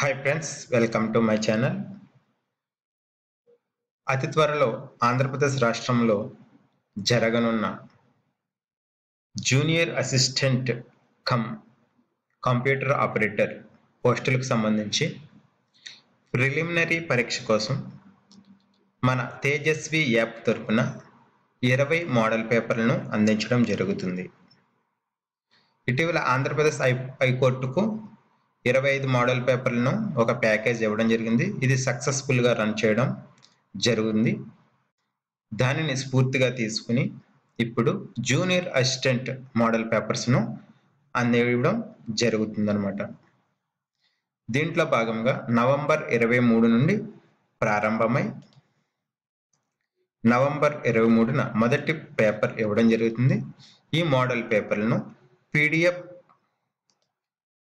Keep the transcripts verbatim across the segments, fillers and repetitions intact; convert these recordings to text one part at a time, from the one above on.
Hi friends, welcome to my channel. అతి త్వరలో ఆంధ్రప్రదేశ్ రాష్ట్రంలో జరగనున్న junior assistant cum computer operator పోస్టులకు సంబంధించి ప్రిలిమినరీ పరీక్ష కోసం మన తేజస్వి యాప్ తరపున ఇరవై మోడల్ పేపర్లను అందించడం జరుగుతుంది. ఇటీవల ఆంధ్రప్రదేశ్ హైకోర్టుకు ఇరవై ఐదు మోడల్ పేపర్లను ఒక ప్యాకేజ్ ఇవ్వడం జరిగింది. ఇది సక్సెస్ఫుల్గా రన్ చేయడం జరిగింది. దానిని స్ఫూర్తిగా తీసుకుని ఇప్పుడు జూనియర్ అసిస్టెంట్ మోడల్ పేపర్స్ను అందివ్వడం జరుగుతుందన్నమాట. దీంట్లో భాగంగా నవంబర్ ఇరవై మూడు నుండి ప్రారంభమై నవంబర్ ఇరవై మూడున మొదటి పేపర్ ఇవ్వడం జరుగుతుంది. ఈ మోడల్ పేపర్లను పీడిఎఫ్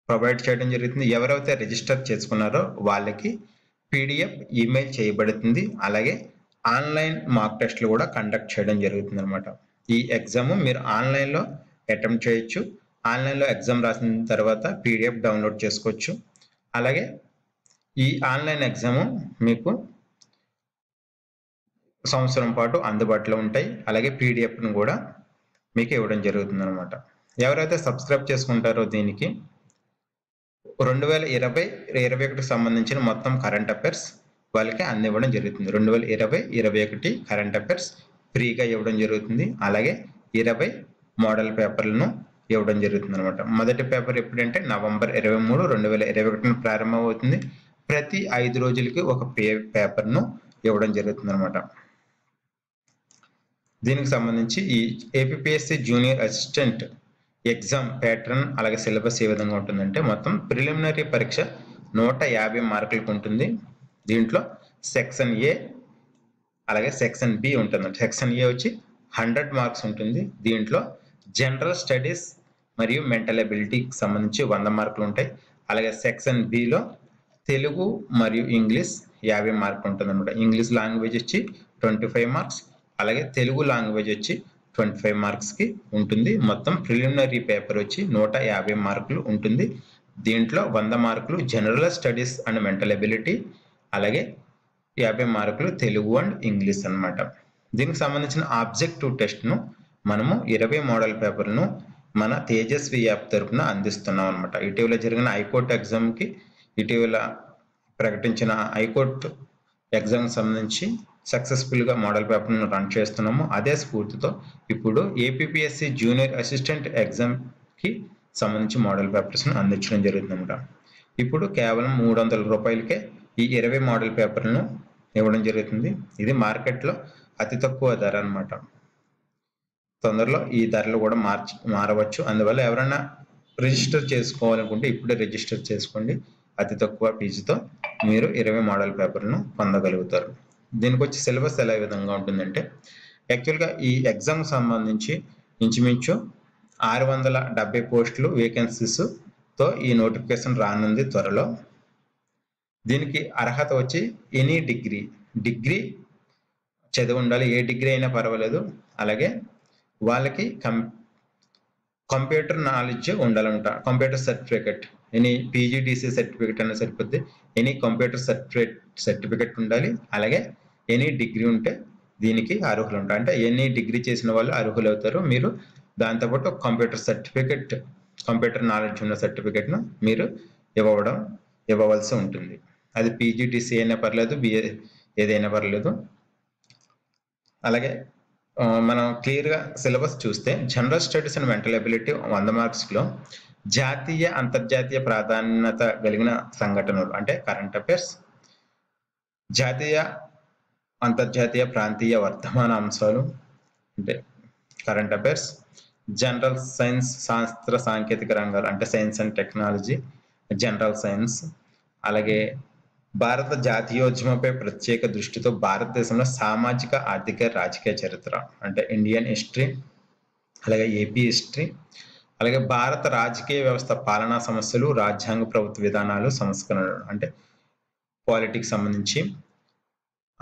ప్రొవైడ్ చేయడం జరుగుతుంది. ఎవరైతే రిజిస్టర్ చేసుకున్నారో వాళ్ళకి పీడిఎఫ్ ఈమెయిల్ చేయబడుతుంది. అలాగే ఆన్లైన్ మాక్ టెస్ట్లు కూడా కండక్ట్ చేయడం జరుగుతుంది అనమాట. ఈ ఎగ్జామ్ మీరు ఆన్లైన్లో అటెంప్ట్ చేయొచ్చు. ఆన్లైన్లో ఎగ్జామ్ రాసిన తర్వాత పీడిఎఫ్ డౌన్లోడ్ చేసుకోవచ్చు. అలాగే ఈ ఆన్లైన్ ఎగ్జాము మీకు సంవత్సరం పాటు అందుబాటులో ఉంటాయి. అలాగే పీడిఎఫ్ను కూడా మీకు ఇవ్వడం జరుగుతుంది అనమాట. ఎవరైతే సబ్స్క్రైబ్ చేసుకుంటారో దీనికి రెండు వేల ఇరవై ఇరవై ఒకటికి సంబంధించిన మొత్తం కరెంట్ అఫైర్స్ వాళ్ళకి అందివ్వడం జరుగుతుంది. రెండు వేల ఇరవై ఇరవై ఒకటి కరెంట్ అఫైర్స్ ఫ్రీగా ఇవ్వడం జరుగుతుంది. అలాగే ఇరవై మోడల్ పేపర్లను ఇవ్వడం జరుగుతుంది అనమాట. మొదటి పేపర్ ఎప్పుడంటే నవంబర్ ఇరవై మూడు రెండు వేల ఇరవై ఒకటిన ప్రారంభమవుతుంది. ప్రతి ఐదు రోజులకి ఒక పే పేపర్ను ఇవ్వడం జరుగుతుంది అనమాట. దీనికి సంబంధించి ఈ APSC junior assistant exam pattern అలాగే సిలబస్ ఏ విధంగా ఉంటుందంటే మొత్తం ప్రిలిమినరీ పరీక్ష నూట యాభై మార్కులకు ఉంటుంది. దీంట్లో సెక్షన్ ఏ అలాగే సెక్షన్ బి ఉంటుంది. సెక్షన్ ఏ వచ్చి హండ్రెడ్ మార్క్స్ ఉంటుంది. దీంట్లో జనరల్ స్టడీస్ మరియు మెంటల్ ఎబిలిటీకి సంబంధించి వంద మార్కులు ఉంటాయి. అలాగే సెక్షన్ బిలో తెలుగు మరియు ఇంగ్లీష్ యాభై మార్కులు ఉంటుంది అనమాట. ఇంగ్లీష్ లాంగ్వేజ్ వచ్చి ట్వంటీ ఫైవ్ మార్క్స్, అలాగే తెలుగు లాంగ్వేజ్ వచ్చి ట్వంటీ ఫైవ్ మార్క్స్కి ఉంటుంది. మొత్తం ప్రిలిమినరీ పేపర్ వచ్చి నూట యాభై మార్కులు ఉంటుంది. దీంట్లో వంద మార్కులు general studies and mental ability, అలాగే యాభై మార్కులు తెలుగు అండ్ ఇంగ్లీష్ అనమాట. దీనికి సంబంధించిన ఆబ్జెక్టివ్ టెస్ట్ను మనము ఇరవై మోడల్ పేపర్ను మన తేజస్వి యాప్ తరఫున అందిస్తున్నాం అనమాట. ఇటీవల జరిగిన హైకోర్టు ఎగ్జామ్కి ఇటీవల ప్రకటించిన హైకోర్టు ఎగ్జామ్కి సంబంధించి సక్సెస్ఫుల్గా మోడల్ పేపర్ను రన్ చేస్తున్నాము. అదే స్ఫూర్తితో ఇప్పుడు ఏపీఎస్సీ జూనియర్ అసిస్టెంట్ ఎగ్జామ్కి సంబంధించి మోడల్ పేపర్స్ను అందించడం జరుగుతుందన్నమాట. ఇప్పుడు కేవలం మూడు వందల రూపాయలకే ఈ ఇరవై మోడల్ పేపర్లను ఇవ్వడం జరుగుతుంది. ఇది మార్కెట్లో అతి తక్కువ ధర అనమాట. తొందరలో ఈ ధరలు కూడా మార్చి మారవచ్చు. అందువల్ల ఎవరైనా రిజిస్టర్ చేసుకోవాలనుకుంటే ఇప్పుడే రిజిస్టర్ చేసుకోండి. అతి తక్కువ ఫీజుతో మీరు ఇరవై మోడల్ పేపర్ను పొందగలుగుతారు. దీనికి వచ్చి సిలబస్ ఎలా విధంగా ఉంటుందంటే యాక్చువల్గా ఈ ఎగ్జామ్కి సంబంధించి ఇంచుమించు ఆరు వందల డెబ్బై పోస్టులు వేకెన్సీస్తో ఈ నోటిఫికేషన్ రానుంది త్వరలో. దీనికి అర్హత వచ్చి ఎనీ డిగ్రీ డిగ్రీ చదివి ఉండాలి. ఏ డిగ్రీ అయినా పర్వాలేదు. అలాగే వాళ్ళకి కం కంప్యూటర్ నాలెడ్జ్ ఉండాలంట. Computer certificate any PGDC certificate అనేది సరిపోద్ది. ఎనీ కంప్యూటర్ సర్టిఫికేట్ సర్టిఫికెట్ ఉండాలి. అలాగే ఎనీ డిగ్రీ ఉంటే దీనికి అర్హులు ఉంటారు. అంటే ఎనీ డిగ్రీ చేసిన వాళ్ళు అర్హులు అవుతారు. మీరు దాంతోపాటు కంప్యూటర్ సర్టిఫికెట్ కంప్యూటర్ నాలెడ్జ్ ఉన్న సర్టిఫికెట్ను మీరు ఇవ్వడం ఇవ్వవలసి ఉంటుంది. అది పీజీడీసీ అయినా పర్లేదు, బిఏ ఏదైనా పర్లేదు. అలాగే మనం క్లియర్గా సిలబస్ చూస్తే general studies and mental ability వంద మార్క్స్లో జాతీయ అంతర్జాతీయ ప్రాధాన్యత కలిగిన సంఘటనలు అంటే కరెంట్ అఫైర్స్, జాతీయ అంతర్జాతీయ ప్రాంతీయ వర్ధమాన అంశాలు అంటే కరెంట్ అఫైర్స్, జనరల్ సైన్స్ శాస్త్ర సాంకేతిక రంగాలు అంటే science and technology general science, అలాగే భారత జాతీయోద్యమంపై ప్రత్యేక దృష్టితో భారతదేశంలో సామాజిక ఆర్థిక రాజకీయ చరిత్ర అంటే ఇండియన్ హిస్టరీ, అలాగే ఏపీ హిస్టరీ, అలాగే భారత రాజకీయ వ్యవస్థ పాలనా సమస్యలు రాజ్యాంగ ప్రభుత్వ విధానాలు సంస్కరణలు అంటే పాలిటిక్స్ సంబంధించి,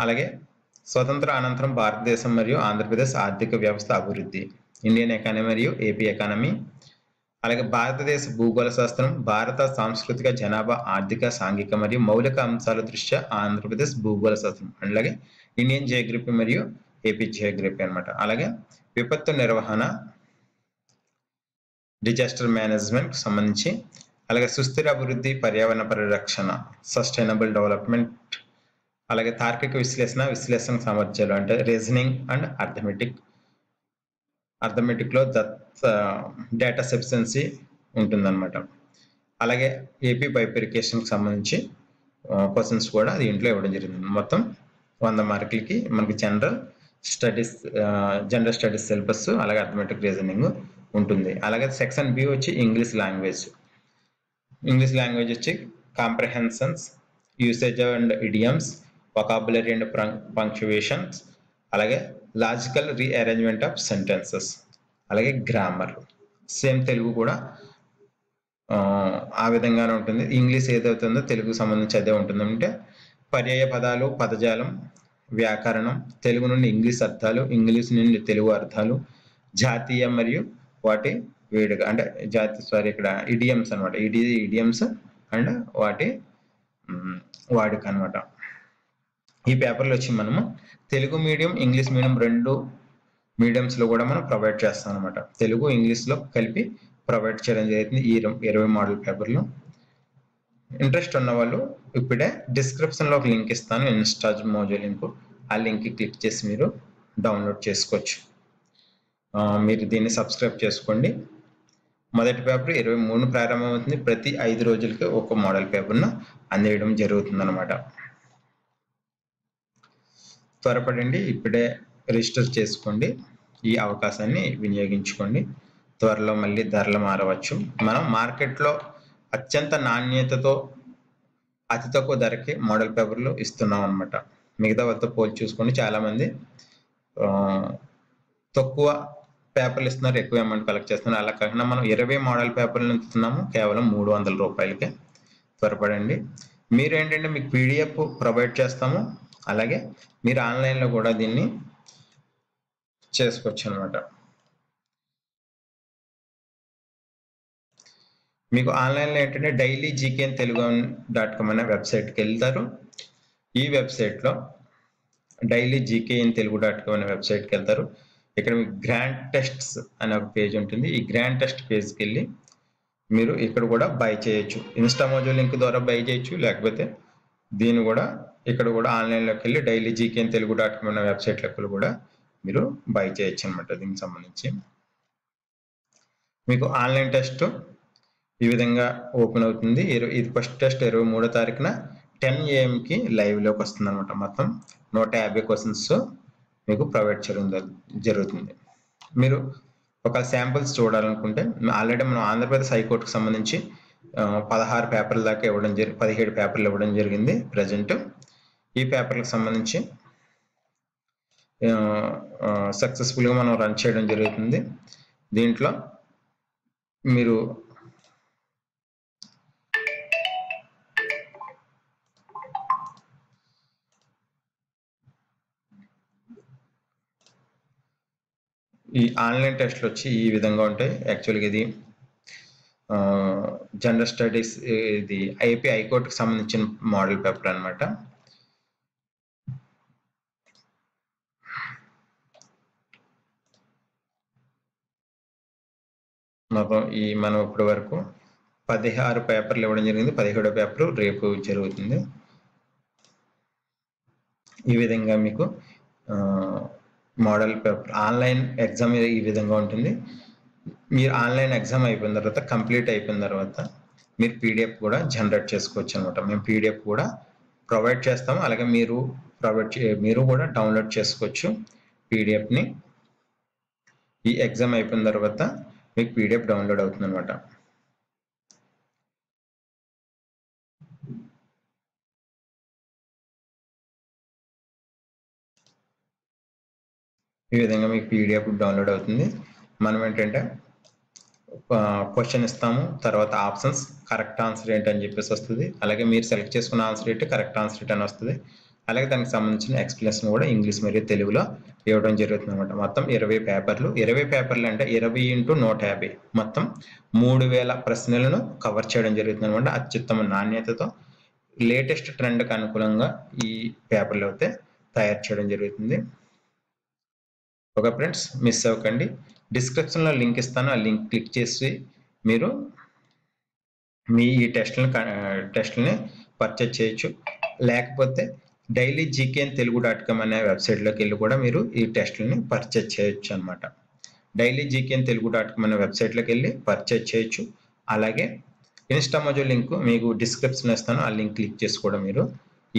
అలాగే స్వతంత్ర అనంతరం భారతదేశం మరియు ఆంధ్రప్రదేశ్ ఆర్థిక వ్యవస్థ అభివృద్ధి ఇండియన్ ఎకానమీ మరియు ఏపీ ఎకానమీ, అలాగే భారతదేశ భూగోళ శాస్త్రం భారత సాంస్కృతిక జనాభా ఆర్థిక సాంఘిక మరియు మౌలిక అంశాల దృష్ట్యా ఆంధ్రప్రదేశ్ భూగోళ శాస్త్రం అలాగే ఇండియన్ జియోగ్రఫీ మరియు ఏపీ జియోగ్రఫీ అన్నమాట. అలాగే విపత్తు నిర్వహణ డిజాస్టర్ మేనేజ్మెంట్ సంబంధించి అలాగే సుస్థిర అభివృద్ధి పర్యావరణ పరిరక్షణ సస్టైనబుల్ డెవలప్మెంట్ అలాగే తార్కిక విశ్లేషణ విశ్లేషణ సామర్థ్యాలు అంటే రీజనింగ్ అండ్ అర్థమెటిక్ అర్థమెటిక్ లో డేటా సఫిషియన్సీ ఉంటుందన్నమాట. అలాగే ఏపీ బైఫర్కేషన్కి సంబంధించి క్వశ్చన్స్ కూడా దీంట్లో ఇవ్వడం జరిగింది. మొత్తం వంద మార్కులకి మనకి general studies general studies syllabus అలాగే అర్థమెటిక్ రీజనింగ్ ఉంటుంది. అలాగే సెక్షన్ బి వచ్చి ఇంగ్లీష్ లాంగ్వేజ్ ఇంగ్లీష్ లాంగ్వేజ్ వచ్చి comprehensions usage and idioms vocabulary and punctuations అలాగే లాజికల్ రీఅరేంజ్మెంట్ ఆఫ్ సెంటెన్సెస్ అలాగే గ్రామర్ సేమ్ తెలుగు కూడా ఆ విధంగానే ఉంటుంది. ఇంగ్లీష్ ఏదవుతుందో తెలుగుకు సంబంధించి అదే ఉంటుంది. అంటే పర్యాయ పదాలు పదజాలం వ్యాకరణం తెలుగు నుండి ఇంగ్లీష్ అర్థాలు ఇంగ్లీష్ నుండి తెలుగు అర్థాలు జాతీయ మరియు వాటి వేడుక అంటే జాతి సారీ ఇక్కడ ఇడియమ్స్ అనమాట ఇడి ఇడియమ్స్ అండ్ వాటి వాడుక అనమాట. ఈ పేపర్లో వచ్చి మనము తెలుగు మీడియం ఇంగ్లీష్ మీడియం రెండు మీడియంస్ లో కూడా మనం ప్రొవైడ్ చేస్తాం అనమాట. తెలుగు ఇంగ్లీష్ లో కలిపి ప్రొవైడ్ చేయడం జరుగుతుంది ఈ ఇరవై మోడల్ పేపర్లు. ఇంట్రెస్ట్ ఉన్న వాళ్ళు ఇప్పుడే డిస్క్రిప్షన్ లో ఒక లింక్ ఇస్తాను ఇన్స్టా మోజో లింక్, ఆ లింక్ క్లిక్ చేసి మీరు డౌన్లోడ్ చేసుకోవచ్చు. మీరు దీన్ని సబ్స్క్రైబ్ చేసుకోండి. మొదటి పేపర్ ఇరవై మూడు ప్రారంభమవుతుంది. ప్రతి ఐదు రోజులకి ఒక మోడల్ పేపర్ను అందించడం జరుగుతుంది అనమాట. త్వరపడండి, ఇప్పుడే రిజిస్టర్ చేసుకోండి, ఈ అవకాశాన్ని వినియోగించుకోండి. త్వరలో మళ్ళీ ధరలు మారవచ్చు. మనం మార్కెట్లో అత్యంత నాణ్యతతో అతి తక్కువ ధరకి మోడల్ పేపర్లు ఇస్తున్నాం అనమాట. మిగతా వాళ్ళతో పోల్చి చూసుకొని చాలామంది తక్కువ పేపర్లు ఇస్తున్నారు, ఎక్కువ అమౌంట్ కలెక్ట్ చేస్తున్నారు. అలా కాకుండా మనం ఇరవై మోడల్ పేపర్లు ఇస్తున్నాము కేవలం మూడు వందల రూపాయలకే. త్వరపడండి. మీరు ఏంటంటే మీకు పీడిఎఫ్ ప్రొవైడ్ చేస్తాము, అలాగే మీరు ఆన్లైన్లో కూడా దీన్ని చేసుకోవచ్చు అనమాట. మీకు ఆన్లైన్లో ఏంటంటే daily GKN Telugu dot com అనే వెబ్సైట్కి వెళ్తారు. ఈ వెబ్సైట్లో daily GKN Telugu dot com అనే వెబ్సైట్కి వెళ్తారు. ఇక్కడ మీకు గ్రాండ్ టెస్ట్స్ అనే ఒక పేజ్ ఉంటుంది. ఈ గ్రాండ్ టెస్ట్ పేజ్కి వెళ్ళి మీరు ఇక్కడ కూడా బై చేయొచ్చు. ఇన్స్టా మోజో లింక్ ద్వారా బై చేయొచ్చు, లేకపోతే దీన్ని కూడా ఇక్కడ కూడా ఆన్లైన్లోకి వెళ్ళి daily GKN Telugu dot com అనే వెబ్సైట్లకు కూడా మీరు బై చేయొచ్చు అనమాట. దీనికి సంబంధించి మీకు ఆన్లైన్ టెస్ట్ ఈ విధంగా ఓపెన్ అవుతుంది. ఇది ఫస్ట్ టెస్ట్ ఇరవై మూడో తారీఖున టెన్ ఏఎంకి లైవ్లోకి వస్తుంది అనమాట. మొత్తం నూట యాభై క్వశ్చన్స్ మీకు ప్రొవైడ్ చేయడం జరుగుతుంది. మీరు ఒక శాంపిల్స్ చూడాలనుకుంటే ఆల్రెడీ మనం ఆంధ్రప్రదేశ్ హైకోర్టుకు సంబంధించి పదహారు పేపర్ల దాకా ఇవ్వడం జరిగి పదిహేడు పేపర్లు ఇవ్వడం జరిగింది ప్రజెంట్. ఈ పేపర్లకు సంబంధించి సక్సెస్ఫుల్గా మనం రన్ చేయడం జరుగుతుంది. దీంట్లో మీరు ఈ ఆన్లైన్ టెస్ట్లు వచ్చి ఈ విధంగా ఉంటాయి. యాక్చువల్గా ఇది జనరల్ స్టడీస్ ఇది ఏపీ హైకోర్టుకి సంబంధించిన మోడల్ పేపర్ అనమాట. మొత్తం ఈ మనం ఇప్పటి వరకు పదిహారు పేపర్లు ఇవ్వడం జరిగింది. పదిహేడో పేపరు రేపు జరుగుతుంది. ఈ విధంగా మీకు మోడల్ పేపర్ ఆన్లైన్ ఎగ్జామ్ ఈ విధంగా ఉంటుంది. మీరు ఆన్లైన్ ఎగ్జామ్ అయిపోయిన తర్వాత కంప్లీట్ అయిపోయిన తర్వాత మీరు పీడిఎఫ్ కూడా జనరేట్ చేసుకోవచ్చు అనమాట. మేము పీడిఎఫ్ కూడా ప్రొవైడ్ చేస్తాము, అలాగే మీరు ప్రొవైడ్ మీరు కూడా డౌన్లోడ్ చేసుకోవచ్చు పీడిఎఫ్ని. ఈ ఎగ్జామ్ అయిపోయిన తర్వాత మీకు పీడిఎఫ్ డౌన్లోడ్ అవుతుంది అనమాట. ఈ విధంగా మీకు పీడిఎఫ్ డౌన్లోడ్ అవుతుంది. మనం ఏంటంటే క్వశ్చన్ ఇస్తాము, తర్వాత ఆప్షన్స్ కరెక్ట్ ఆన్సర్ ఏంటి అని చెప్పేసి వస్తుంది. అలాగే మీరు సెలెక్ట్ చేసుకున్న ఆన్సర్ ఏంటి కరెక్ట్ ఆన్సర్ ఏంటి అని వస్తుంది. అలాగే దానికి సంబంధించిన ఎక్స్ప్లెనేషన్ కూడా ఇంగ్లీష్ మరియు తెలుగులో ఇవ్వడం జరుగుతుంది అన్నమాట. మొత్తం ఇరవై పేపర్లు, ఇరవై పేపర్లు అంటే ఇరవై ఇంటూ నూట యాభై మొత్తం మూడు వేల ప్రశ్నలను కవర్ చేయడం జరుగుతుంది అనమాట. అత్యుత్తమ నాణ్యతతో లేటెస్ట్ ట్రెండ్కి అనుకూలంగా ఈ పేపర్లు అయితే తయారు చేయడం జరుగుతుంది. ఓకే ఫ్రెండ్స్, మిస్ అవ్వకండి. డిస్క్రిప్షన్లో లింక్ ఇస్తాను, ఆ లింక్ క్లిక్ చేసి మీరు మీ ఈ టెస్ట్లను టెస్ట్లని పర్చేజ్ చేయొచ్చు. లేకపోతే daily GKN Telugu dot com అనే వెబ్సైట్లోకి వెళ్ళి కూడా మీరు ఈ టెస్ట్లని పర్చేజ్ చేయొచ్చు అనమాట. Daily GKN Telugu dot com అనే వెబ్సైట్లోకి వెళ్ళి పర్చేజ్ చేయొచ్చు. అలాగే ఇన్స్టా మోజో లింక్ మీకు డిస్క్రిప్షన్ ఇస్తాను, ఆ లింక్ క్లిక్ చేసి కూడా మీరు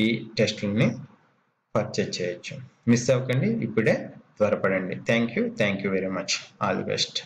ఈ టెస్ట్లని పర్చేజ్ చేయొచ్చు. మిస్ అవ్వకండి, ఇప్పుడే త్వరపడండి. Thank you thank you very much. All the best.